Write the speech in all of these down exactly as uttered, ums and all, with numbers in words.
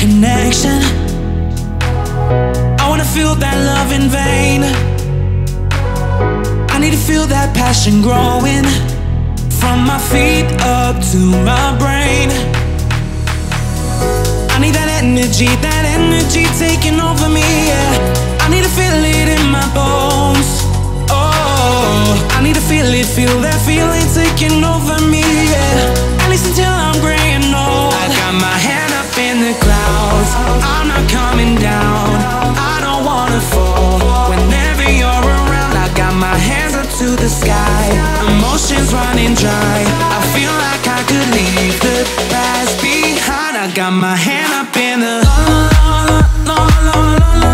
connection. I wanna feel that love in vain. I need to feel that passion growing from my feet up to my brain. I need that energy, that energy taking over me, yeah. I need to feel it in my bones. Oh, I need to feel it, feel that feeling taking over me, yeah. At least until I'm gray and old. I got my hand up in the clouds, I'm not coming down. I don't wanna fall whenever you're around. I got my hands up to the sky, emotions running dry. I feel like I could leave the past behind. I got my hand up in the la la la la la la la.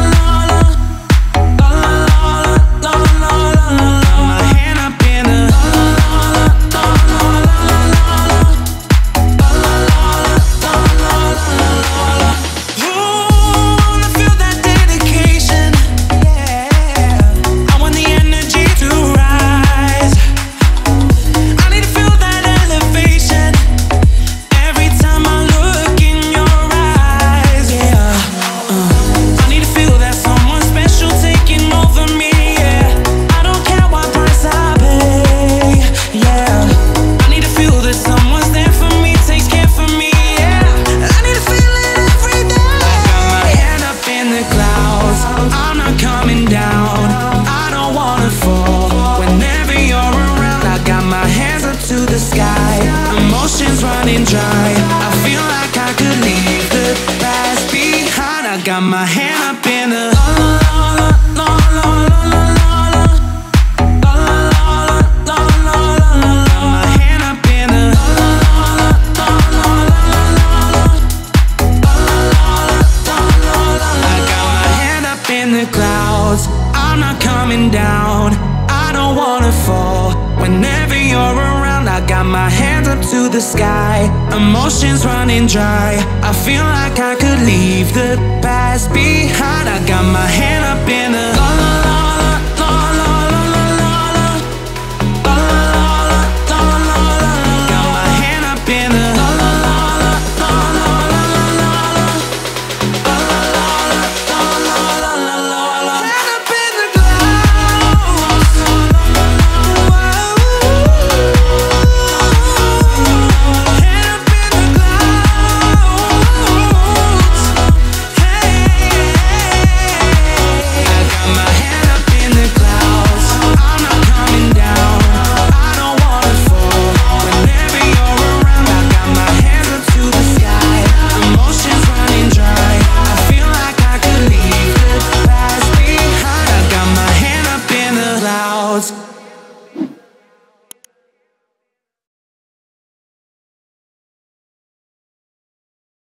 It's